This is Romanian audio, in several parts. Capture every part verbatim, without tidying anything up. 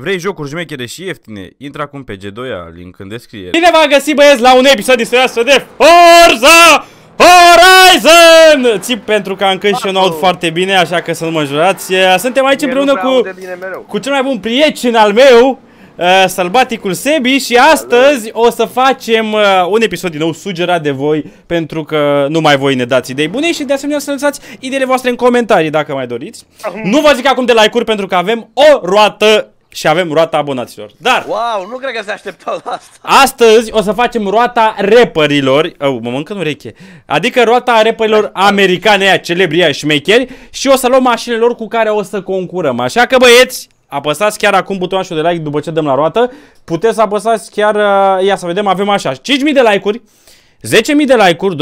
Vrei jocuri jmechere și ieftine? Intră acum pe G doi A, link în descriere. Bine v-am găsit, băieți, la un episod din seria de Forza Horizon! Țip pentru că am cânt și eu n-aud foarte bine, așa că să nu mă jurați. Suntem aici împreună cu, cu cel mai bun prieten al meu, Uh, Salbaticul Sebi, și astăzi o să facem uh, un episod din nou sugerat de voi, pentru că numai voi ne dați idei bune și de asemenea să lăsați ideile voastre în comentarii dacă mai doriți. Nu vă zic acum de like-uri pentru că avem o roată și avem roata abonaților. Dar wow, nu cred că se așteptau la asta. Astăzi o să facem roata rapperilor. Au, mă mâncă în ureche. Adică roata rapperilor americane, aia celebri, aia șmecheri, și o să luăm mașinile lor cu care o să concurăm. Așa că, băieți, apăsați chiar acum butonul de like după ce dăm la roată. Puteți să apăsați chiar, ia să vedem, avem așa, cinci mii de like-uri, zece mii de like-uri,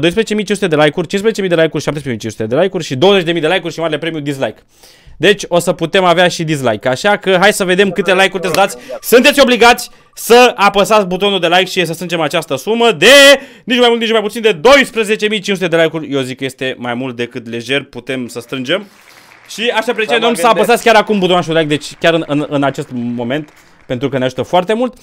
doisprezece mii cinci sute de like-uri, cincisprezece mii de like-uri, șaptesprezece mii cinci sute de like-uri și douăzeci de mii de like-uri și marele premiu dislike. Deci o să putem avea și dislike, așa că hai să vedem câte like-uri te dați. Sunteți obligați să apăsați butonul de like și să strângem această sumă de nici mai mult, nici mai puțin de doisprezece mii cinci sute de like-uri. Eu zic că este mai mult decât lejer, putem să strângem. Și aș aprecia domnul să apăsați chiar acum butonul de like, deci chiar în, în, în acest moment, pentru că ne ajută foarte mult.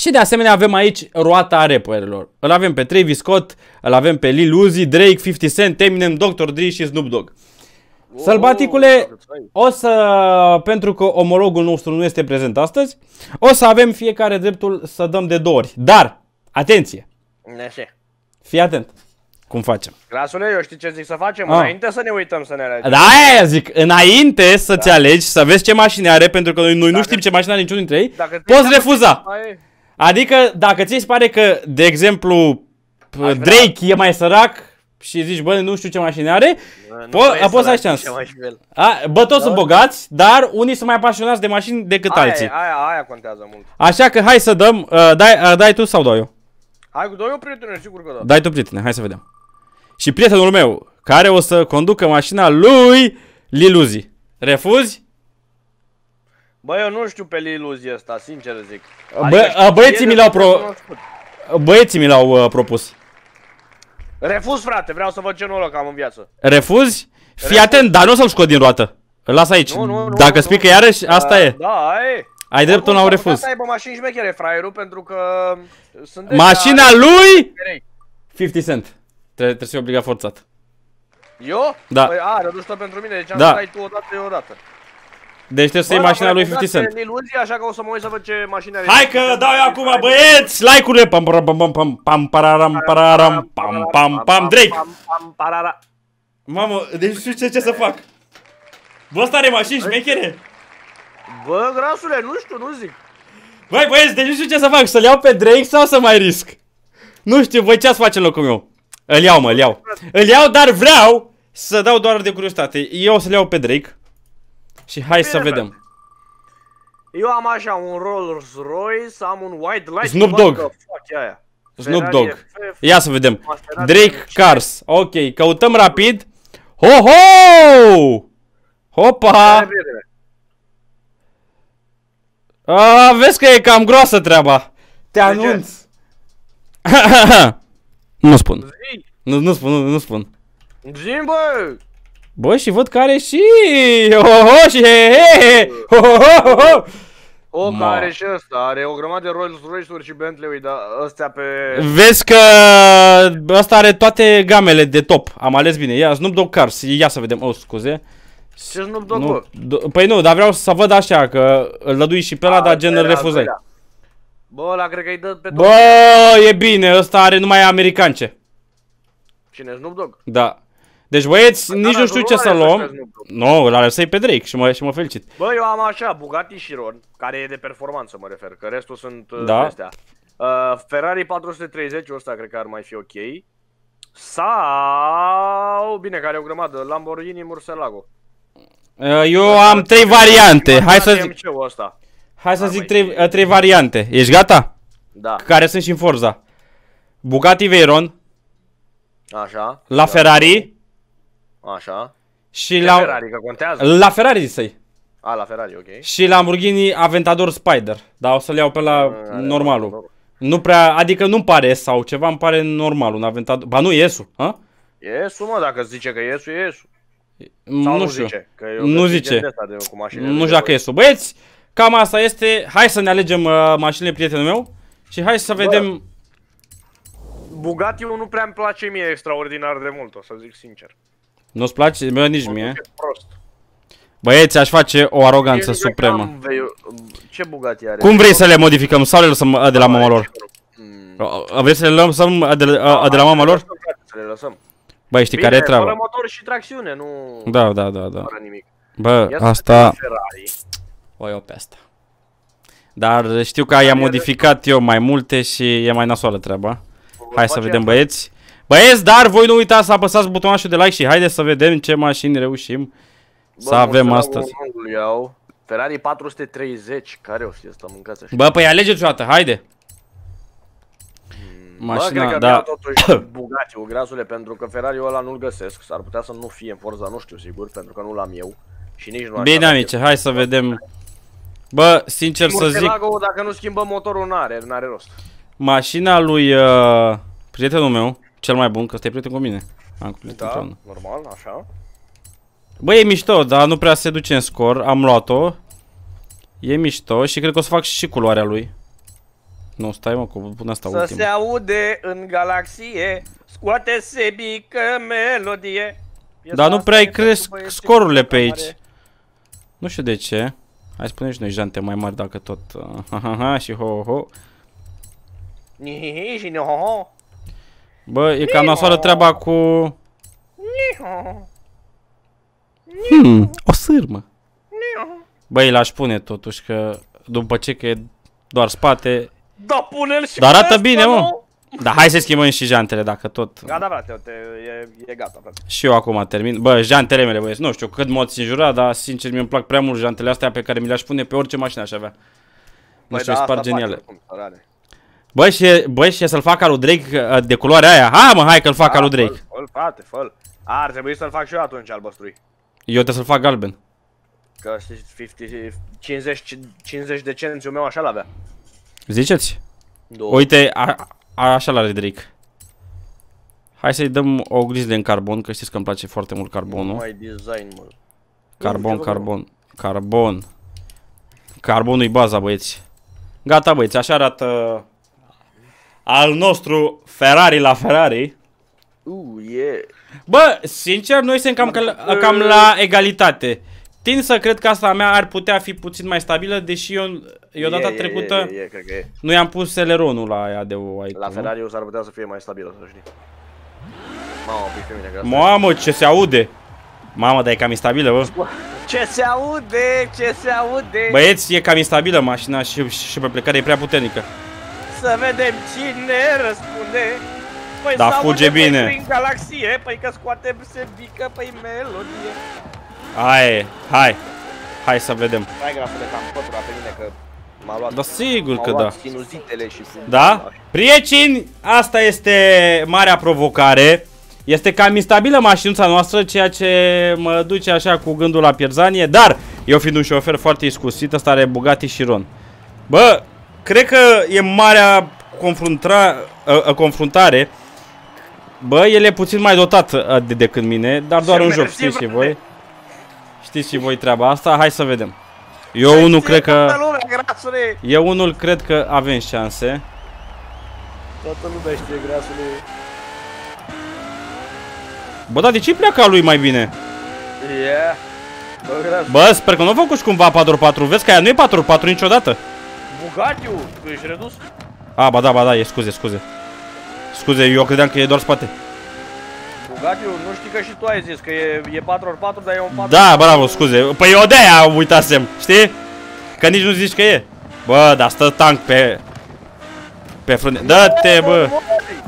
Și de asemenea avem aici roata rapperilor. Îl avem pe Travis Scott, îl avem pe Lil Uzi, Drake, cincizeci Cent, Taminem, doctor Dre și Snoop Dogg. Oh, Sălbaticule, o să, pentru că omologul nostru nu este prezent astăzi, o să avem fiecare dreptul să dăm de două ori. Dar, atenție! Neșe. Fii atent! Cum facem? Clasule, eu știu ce zic să facem, ah. Înainte să ne uităm să ne alegem. Da, aia zic, înainte să-ți da. alegi, să vezi ce mașini are, pentru că noi, noi nu știm ce mașini are niciunul dintre ei, poți refuza. Adică, dacă ți se pare că, de exemplu, Aș Drake vrea. e mai sărac și zici, bă, nu știu ce mașini are, po poți să ai șansă. Bă, toți da, sunt bogați, dar unii sunt mai apasionați de mașini decât aia, alții. Aia, aia contează mult. Așa că hai să dăm, uh, dai, uh, dai tu sau dau eu? Hai cu doi eu, prietene, sigur că da. Dai tu, prietene, hai să vedem. Și prietenul meu, care o să conducă mașina lui Lil Uzi. Refuzi? Bă, eu nu știu pe Lil Uzi ăsta, sincer zic. Adică băieții mi l-au pro... băieții mi l-au uh, propus. Refuz, frate, vreau să văd ce noroc am în viață. Refuzi? Fii atent, dar nu o să-l scot din roată. Îl las aici. Nu, nu, Dacă nu, spică nu. iarăși, asta uh, e. Da, e. Ai dreptul la un refuz. Să aibă mașini șmechere, fraierul, pentru că sunt mașina deja... lui cincizeci Cent. Trebuie să-i obliga forțat. Eu? Da. Păi, a, redus-o pentru mine, deci am da. tu odată, eu odată. Deci trebuie să iei mașina lui cincizeci Cent. Iluzii, așa că o să mă uit să văd ce mașină are. Hai că dau eu acum, băieți! Like-urile! Pam, pam, pam, pam, pam, pararam, pararam, pam, pam, pam, Drake! Mamă, deci nu știu ce, ce să fac. Bă, ăsta are mașini șmechere? Bă, grasule, nu știu, nu zic. Băi, băieți, deci nu știu ce să fac, să-l iau pe Drake sau să mai risc? Nu știu, băi, ce-ați face în locul meu? Îl iau, mă, îl iau. Îl iau, dar vreau să dau doar de curiozitate. Eu o să-l iau pe Drake. Și hai Bine, să vedem. Eu am așa un Rolls Royce, am un White Light. Snoop Dogg. Snoop Dogg. Ia să vedem. Drake Cars. Ok, căutăm rapid. Ho, ho! Hopa! A, vezi că e cam groasă treaba. Te anunț. Nu spun. Nu, nu spun, nu, nu spun. Zim, bă! Bă, și văd care și... Ho-ho, și he-he-he! Ho-ho-ho-ho! O, Ma. care și ăsta, are o grămadă de Rolls Royce-uri și Bentley-uri, dar ăstea pe... Vezi că ăsta are toate gamele de top. Am ales bine. Ia, Snoop Dogg Cars. Ia să vedem. Oh, scuze. Ce Snoop Dogg, nu, do Păi nu, dar vreau să văd așa, că îl lădui și pe ăla, dar gen îl refuzai. Bă, ăla cred că-i dă pe tot. Bă, e bine, ăsta are numai americance. Cine, Snoop Dogg? Da. Deci, băieți, nici nu știu ce să luăm. Nu, îl alesei pe Drake și mă, și mă felicit. Bă, eu am așa, Bugatti Chiron, care e de performanță, mă refer, că restul sunt da. astea. Uh, Ferrari patru sute treizeci, ăsta cred că ar mai fi ok. Sau, bine, care e o grămadă, Lamborghini Murcielago. Uh, eu bă, am trei variante, hai să zic. Hai să zic trei, trei variante. Ești gata? Da. Care sunt și în Forza. Bugatti Veyron. Așa. La Ferrari. Așa. Și la Ferrari, că contează. La Ferrari să-i. A, la Ferrari, ok. Și Lamborghini Aventador Spider. Dar o să-l iau pe la normalul. Nu prea, adică nu-mi pare S sau ceva, îmi pare normal un Aventador. Ba nu, e S-ul, ha? E S-ul, mă, dacă zice că e S-ul, e S-ul. Sau nu știu. Zice, că eu nu zice. De cu nu știu dacă e sub băieți. Cam asta este. Hai să ne alegem uh, mașinile prietenul meu și hai să vedem. Bugatti-ul nu prea îmi place mie extraordinar de mult, o să zic sincer. Nu-ți place? Bă, nici mie. Prost. Băieți, aș face o aroganță supremă. Ce Bugatti are? Cum vrei să le modificăm? Sau le lăsăm de la mama lor? Vrei să le lăsăm de la mama lor? Să le lăsăm. Băi, știi care e treaba? Fără motor și tracțiune, nu... Da, da, da, da. Bă, asta... O iau pe asta. Dar știu că i-am modificat eu mai multe și e mai nasoală treaba. Hai să vedem, băieți. Băieți, dar voi nu uitați să apăsați butonașul de like și haideți să vedem ce mașini reușim să avem astăzi. Ferrari patru sute treizeci, care o fi asta, mâncați așa. Bă, păi alegeți o dată, haide. Mașina, bă, cred că da. Totuși Bugatti-ul, grazule, pentru că Ferrari-ul ăla nu-l găsesc. S-ar putea să nu fie în Forza, nu știu sigur, pentru că nu l-am eu. Și nici nu. Bine, amice, hai să vedem. Bă, sincer să zic, dacă nu schimbăm motorul, n-are, n-are rost. Mașina lui uh, prietenul meu, cel mai bun, că ăsta e prieten cu mine. Am cumplit da, împreună. Normal, așa. Bă, e mișto, dar nu prea se duce în scor. Am luat-o. E mișto și cred că o să fac și culoarea lui. Nu, stai mă, cu pun asta ultimul. Să se aude în galaxie, scoate Sebi că melodie. Dar nu prea-i cresc scorurile pe aici. Nu știu de ce. Hai spune și noi jante mai mari dacă tot. Ha-ha-ha și ho-ho. Nihihi și nihoho. Bă, e cam nasoară treaba cu... Nihoho. Hmm, o sârmă. Băi, l-aș pune totuși că după ce că e doar spate. Da, pune-l și dar arată bine, mă. Da, hai să schimbăm și jantele dacă tot. Gata, frate, te, e, e gata, frate. Și eu acum termin. Bă, jantele mele, băieți, nu știu cât mod ți înjura, dar sincer mi-mi plac prea mult jantele astea pe care mi le-aș pune pe orice mașină aș avea. Nu știu, îmi par geniale. Băi, și, bă, și să-l fac al lui Drake de culoarea aia. Ha, mă, hai că-l fac al lui Drake. Fă-l, frate, fă-l. Ar trebui să-l fac și eu atunci albăstrui. Eu trebuie să-l fac galben. Că cincizeci de cențiul meu așa l-avea. Ziceți? Două. Uite, a, a, așa l-are Drake. Hai să-i dăm o grizle în carbon, că știți că îmi place foarte mult carbonul. Mai design, mă. Carbon, carbon, carbon. Carbonul e baza, băieți. Gata, băieți, așa arată al nostru Ferrari la Ferrari. Uh, yeah. Bă, sincer, noi suntem cam, cam la egalitate. Tind să cred că asta a mea ar putea fi puțin mai stabilă, deși eu, eu data e, trecută e, e, e, cred că e. Nu i-am pus Celeronul la aia de o aici. La Ferrari s-ar putea să fie mai stabilă, să știi. Mamă, pe mine, că mamă, ce se aude! Mamă, dar e cam instabilă, bă. Ce se aude, ce se aude! Băieți, e cam instabilă mașina și, și pe plecare e prea puternică. Să vedem cine răspunde. Păi da, fuge bine. Păi, prin galaxie, păi că scoate se bică, păi melodie. Hai, hai, hai să vedem. Hai grafule, că am pătura pe mine că m-a luat. Da, sigur că da. Și da? Prieteni, asta este marea provocare. Este cam instabilă mașinuța noastră, ceea ce mă duce așa cu gândul la pierzanie. Dar, eu fiind un șofer foarte iscusit, asta are Bugatti Chiron. Bă, cred că e marea confruntare. Bă, el e puțin mai dotat de decât mine, dar doar un joc, știți și voi. Știți și voi treaba asta, hai să vedem. Eu unul cred că Eu unul cred că avem șanse. Toată lumea știe, grasule. Bă, dar de ce-i pleacă lui mai bine? Yeah. Bă, bă, sper că nu a făcut cumva patru patru, vezi că aia nu e patru patru niciodată. Bugatti-ul, tu ești redus? A, ba da, ba da, e scuze, scuze. Scuze, eu credeam că e doar spate. Bugatti-ul, nu știi că și tu ai zis că e, e patru pe patru, dar e un patru pe patru. Da, bravo, scuze. Păi eu de-aia uitasem, știi? Că nici nu zici că e. Bă, dar stă tank pe... Pe frâne. Dă-te, bă!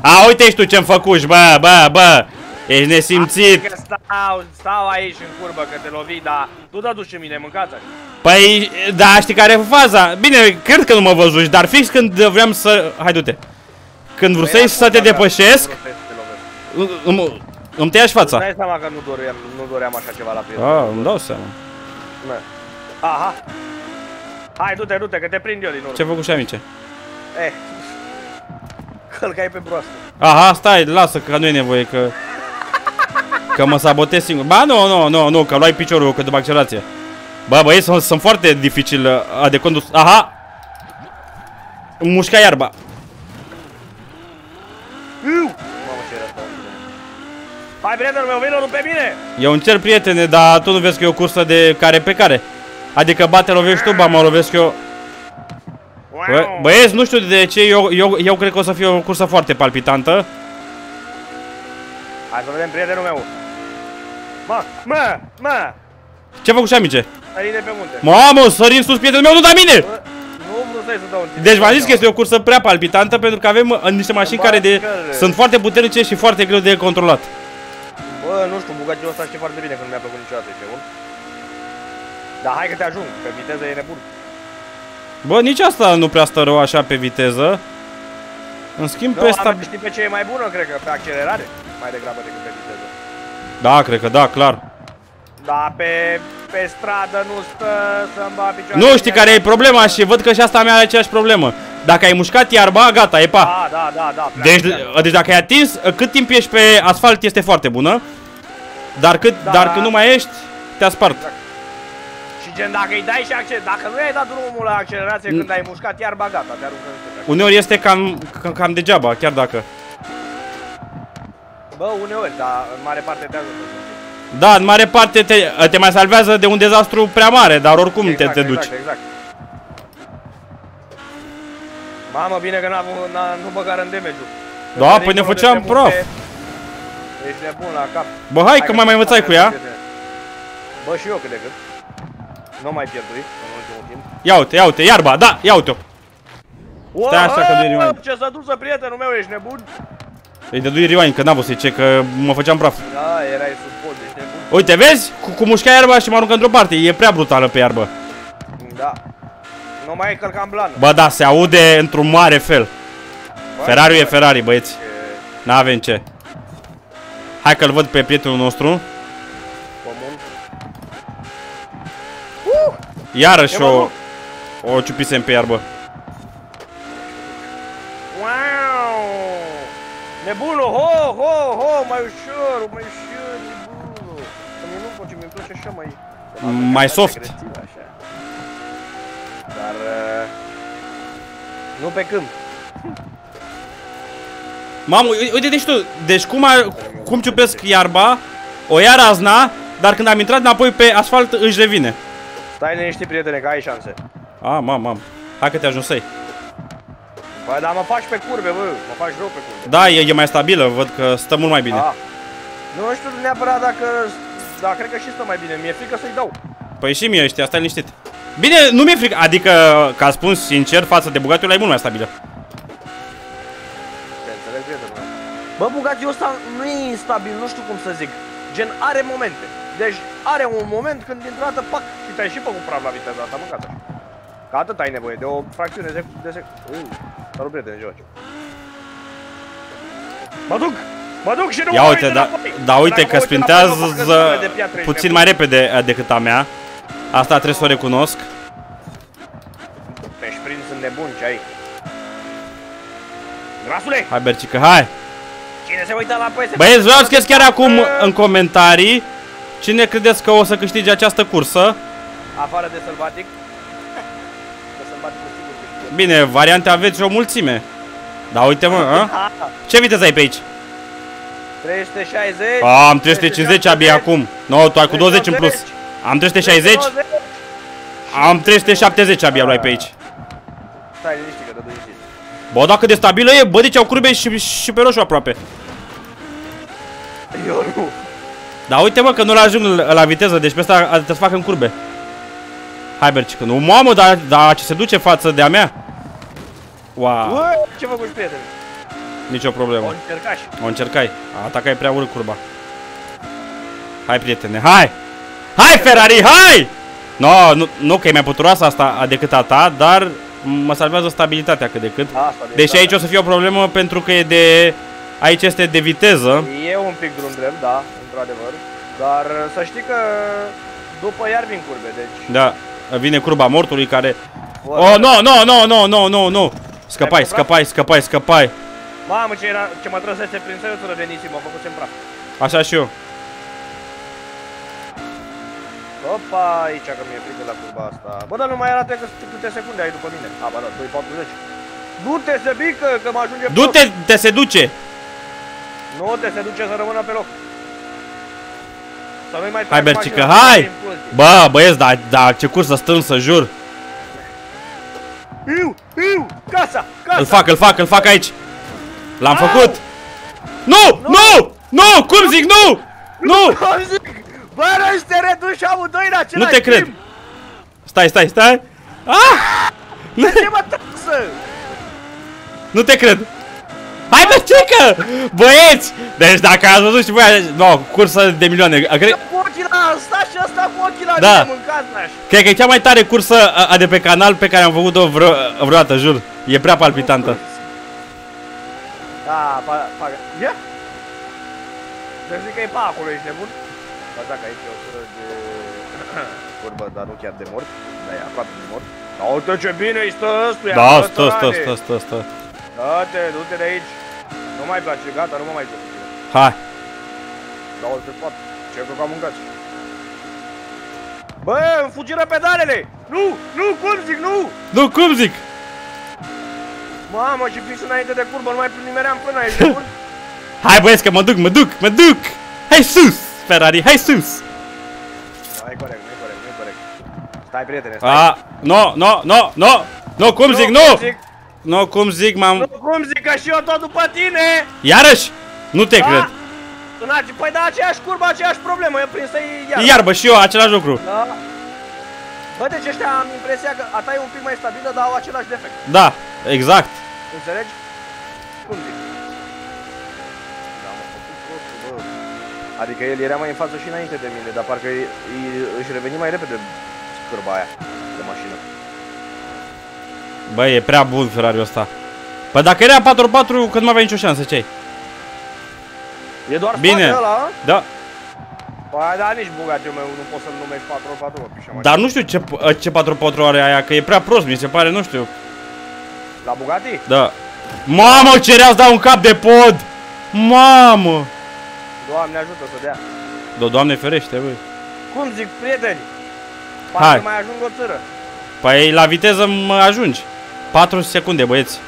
A, uite și tu ce-mi făcuși, bă, bă, bă! Ești nesimțit! Că stau, stau aici în curbă că te lovi, dar tu da duci mine, mâncați așa. Păi, da, știi care e faza? Bine, cred că nu mă văzuși, dar fix când vreau să... Hai, du-te! Când vrei păi să te depășesc... Îmi tăiași fața. Nu-mi dai seama că nu doream, nu doream așa ceva la prieten. Ah, îmi dau seama. Ne. Aha. Hai, du-te, du-te, că te prind eu din urmă. Ce-ai făcut și amice? Eh. Călcai pe broastă. Aha, stai, lasă, că nu e nevoie, că... Că mă sabotez singur. Ba nu, nu, nu, nu, că luai piciorul după accelerație. Bă, băieți, sunt, sunt foarte dificil a de condus. Aha! Mușca iarba. Hai, prietenul meu, vino pe mine! Eu încerc, prietene, dar tu nu vezi că e o cursă de care pe care? Adică bate, lovești tu, ba mă lovesc eu. Bă, băieți, nu știu de ce, eu, eu, eu cred că o să fie o cursă foarte palpitantă. Hai să vedem, prietenul meu. Mă, mă, mă! Ce-a făcut și amice? Sărim pe munte. Mamă, sărim sus, prietenul meu, nu da mine! Bă, nu vrei să dau un tip. Deci v-am zis că este o cursă prea palpitantă pentru că avem niște mașini care de, sunt foarte puternice și foarte greu de controlat. Bă, nu știu, Bugatti-ul ăsta știe foarte bine că nu mi-a plăcut niciodată, e bun. Dar hai că te ajung, pe viteză e nebun. Bă, nici asta nu prea stă rău așa pe viteză. În schimb, no, pe asta... știi pe ce e mai bună, cred că, pe accelerare, mai degrabă decât pe viteză. Da, cred că da, clar. Da, pe, pe stradă nu stă să-mi va picioare. Nu, știi care e problema și văd că și asta mea are aceeași problemă. Dacă ai mușcat iarba, gata, e pa. Da, da, da, da. Deci, deci dacă ai atins, cât timp ești pe asfalt este foarte bună. Dar cât, da, dar când nu mai ești, te-a spart. Exact. Și gen, dacă îi dai și accelerație, dacă nu i-ai dat drumul la accelerație când ai mușcat iarba, gata, te aruncă. Uneori este cam, cam, cam degeaba, chiar dacă. Bă, uneori, dar în mare parte te ajută. Da, în mare parte te, te mai salvează de un dezastru prea mare, dar oricum exact, te, te duci. Exact, exact. Mamă, bine că nu băgară în damage-ul. Da, păi ne făceam prof. Ești nebun la cap. Bă, hai, hai că, că mai mai învățai cu ea. Cu bă, și eu cât de cât. Nu mai pierdui în ultimul timp. Ia uite, ia uite, iarba, da, ia uite-o. Stai așa că dui rewind. Ce s-a dus, prietenul meu, ești nebun? Îi dădui rewind, că n-am văzut ce, că mă făceam praf. Da, erai sub pod, ești nebun. Uite, vezi? Cu, cu mușca iarba și mă aruncă într-o parte, e prea brutală pe iarbă. Da. Nu mai călcam blană. Bă, da, se aude într-un mare fel. Ferrari-ul e Ferrari, băieți. N-avem ce. Hai că-l văd pe prietenul nostru. Iarăși o, o ciupisem pe iarbă. Wow! Nebunul, ho, ho, ho, mai ușor, mai ușor, nebunul. Nu pot ce mi-mi place așa mai... mai soft. Dar... nu pe câmp. Mamă, uite, deci tu, deci cum, a, cum ciupesc iarba, o ia razna, dar când am intrat înapoi pe asfalt își revine. Stai liniștit, prietene, că ai șanse. A, mam, mam. Hai că te ajung să-i. Bă, dar mă faci pe curbe, bă, mă faci rău pe curbe. Da, e, e mai stabilă, văd că stă mult mai bine. A. Nu știu neapărat dacă... dar cred că și stă mai bine, mi-e frică să-i dau. Păi și mie ăștia, stai liniștit. Bine, nu mi-e frică, adică, ca spun sincer, față de Bugatti-ul e mult mai stabilă. Te înțeleg, prietene. Bă, Bugatti-ul ăsta nu e instabil, nu știu cum să zic. Gen, are momente. Deci are un moment când dintr-o dată, pac, și te-ai și făcut praf la viteza asta, mâncați așa. Că atât ai nevoie, de o fracțiune de secundă. Uuu, salut, prieteni, joci. Mă duc, mă duc și nu mă uit înapoi. Da, uite că sprintează puțin mai repede decât a mea. Asta trebuie să o recunosc. Pe sprint sunt nebun ce ai. Grasule! Hai, Bercică, hai! Cine se uită la P S P? Băieți, vreau să scrieți chiar acum în comentarii cine credeți că o să câștige această cursă? Afară de Salbatic. De Salbatic sigur câștigă. Bine, variante aveți o mulțime. Da, uite mă, a? Ce viteză ai pe aici? trei sute șaizeci. A, am trei sute cincizeci abia acum. Nu, tu ai cu douăzeci în plus. Am trei sute șaizeci. Am trei sute șaptezeci abia luai pe aici. Stai liniștit că te duci. Bă, dacă de stabilă e, bă, deci au curbe și, și pe roșu aproape. Eu nu. Da, uite mă că nu-l ajung la viteză, deci pe asta trebuie să fac în curbe. Hai, Bercică, nu, mamă, dar da, ce se duce față de-a mea? Wow. Ce făcut, prieteni? Nici o problemă. O încercai. O încercai. Atacai prea urât curba. Hai, prietene, hai! Hai, Ferrari, hai! No, nu, nu că e mai puturoasă asta decât a ta, dar mă salvează stabilitatea cât de cât. Deci aici o să fie o problemă pentru că e de... aici este de viteză. E un pic drum drept, da. Adevăr, dar să știi că după iar vin curbe, deci... Da, vine curba mortului care... Bă, oh, nu, nu, nu, nu, nu, nu, nu! Scăpai, scăpai, scăpai, scăpai! Mamă, ce, era, ce mă trăsese prin săriutură de nisip, mă făcusem praf. Așa și eu. Opa, aici că mi-e frică la curba asta. Bă, dar nu mai arată că sunt câte secunde ai după mine. A, bă, da, doi patruzeci. Du-te, se bică, că mă ajunge pe loc. Du-te, te se duce. Nu, te se duce să rămână pe loc. Să nu-i mai trec mașina. Hai, hai! Bă, băieți, dar da, ce cursă strânsă, jur. Iu, iu, casa, casa. Îl fac, îl fac, îl fac aici. L-am făcut. Nu, nu, nu, cum zic, nu! Nu! Bă, nu te reduși amândoi în același timp! Nu te cred! Stai, stai, stai! Ah! De ce mă trăsă? Nu te cred! Hai, bă, cică! Băieți! Deci dacă ați văzut și voi, no, cursă de milioane, cred... Cu ochii la ăsta și ăsta cu ochii la mine, mâncați naș! Cred că e cea mai tare cursă de pe canal pe care am făcut-o vreodată, jur! E prea palpitantă! Da, pagă... Ia? Să zic că e pa acolo, ești nebun? Ba dacă aici e o sură de curbă, dar nu chiar de mort, dar e aproape de mort. Da, uite ce bine îi stă ăstuia! Da, stă, stă, stă, stă, stă. Da-te, du-te de aici. Nu mai place, gata, nu mă mai joc. Hai. Da, uite, pat, ce că am mâncat. Bă, îmi fugiră pedalele! Nu, nu, cum zic, nu! Nu, cum zic? Mamă, și fix înainte de curbă, nu mai primeam până aici, nebun? Hai băieți, că mă duc, mă duc, mă duc! Hai sus! Ferrari, hai sus! Nu, e corect, nu e corect, nu e corect. Stai, prietene, stai. A, no, no, no, no! No, cum zic, nu! No, cum zic, m-am... No, cum zic, că și eu tot după tine! Iarăși? Nu te cred. Păi da, aceeași curbă, aceeași problemă, eu prins să-i iarbă. Iarbă, și eu, același lucru. Da. Bă, deci ăștia am impresia că a ta e un pic mai stabilă, dar au același defect. Da, exact. Înțelegi? Cum zic? Adică el era mai în față și înainte de mine, dar parcă își reveni mai repede scârba aia de mașină. Băi, e prea bun Ferrari-ul ăsta. Păi dacă era patru patru, că nu mai avea nicio șansă, ce-ai? E doar spate ăla? Da. Păi, dar nici Bugatti-ul meu nu poți să-l numești patru patru. Dar nu știu ce, ce patru patru are aia, că e prea prost, mi se pare, nu știu. La Bugatti? Da. Mamă, ce rea-ți dau un cap de pod! Mamă! Doamne ajută să dea. Do Doamne ferește, băi. Cum zic, prieteni? Parcă mai ajung o țără. Păi la viteză mă ajungi. patru secunde, băieți.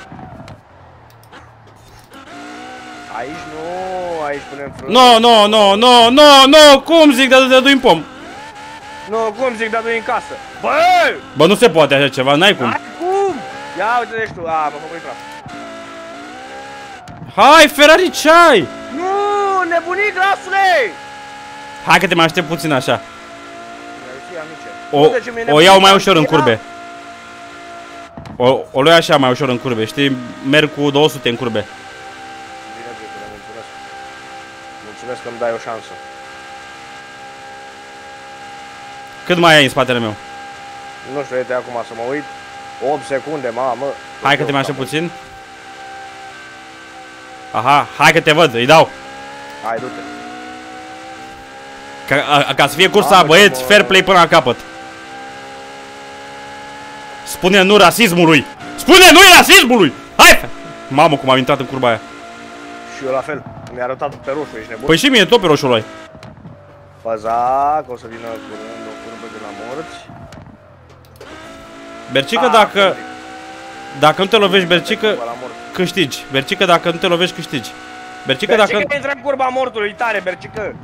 Aici nu, aici punem frână. No, no, no, no, no, no, cum zic, dar te dui în pom. No, cum zic, dar du-i în casă. Bă! Bă, nu se poate așa ceva, n-ai cum. N-ai cum! Ia uite, deci tu, a, mă făcut praf. Hai, Ferrari, ce ai? Nu! Nebunii, glasule! Hai că te mai aștept puțin așa. O, o iau mai ușor în curbe. O, o luai așa mai ușor în curbe, știi? Merg cu două sute în curbe. Mulțumesc că îmi dai o șansă. Cât mai ai în spatele meu? Nu știu, uite acum să mă uit. opt secunde, mamă. Hai că te mai aștept puțin. Aha, hai că te văd, îi dau. Hai, du-te. Ca, ca să fie cursa, băieți, fair play până la capăt. Spune nu rasismului! Spune nu rasismului! Hai! Mamă, cum am intrat în curba aia. Și eu la fel. Mi-a arătat pe roșu, ești nebun? Păi și mie tot pe roșu luai. Faza, că o să vină curând o curbă de la morți. Bercică, dacă... Dacă nu te lovești, Bercică, câștigi. Bercică, dacă nu te lovești, câștigi. Bercică, Bercică dacă... intră în curba mortului, tare, Bercică!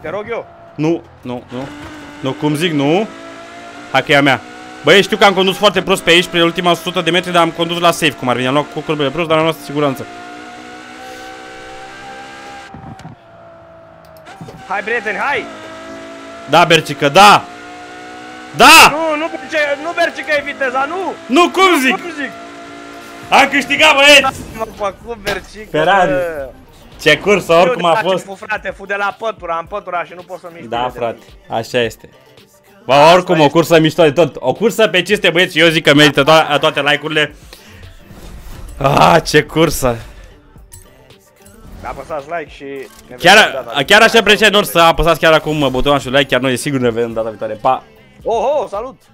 Te rog eu! Nu, nu, nu. Nu, cum zic, nu. Hai că e a mea. Băi, știu că am condus foarte prost pe aici, pe ultima o sută de metri, dar am condus la safe, cum ar veni. Am luat cu curbele prost, dar am luat siguranță. Hai, prieteni, hai! Da, Bercică, da! Da! Nu, nu, nu Bercică, e viteza, nu! Nu, cum nu, zic! Cum zic? Am câștigat, băieți! M-a făcut Bercică! Ferrari! Ce cursă, oricum a fost! Fu, frate, fu de la pătura, am pătura și nu pot să miști. Da, frate, așa este. Ba, oricum, o cursă mișto de tot. O cursă pe cinste, băieți, eu zic că merită to toate like-urile. Ah, ce cursă! Apăsați like și... Chiar, chiar așa apreciați, nu să apăsați chiar acum butonul și like, chiar noi sigur ne vedem data viitoare. Pa! Oho, salut!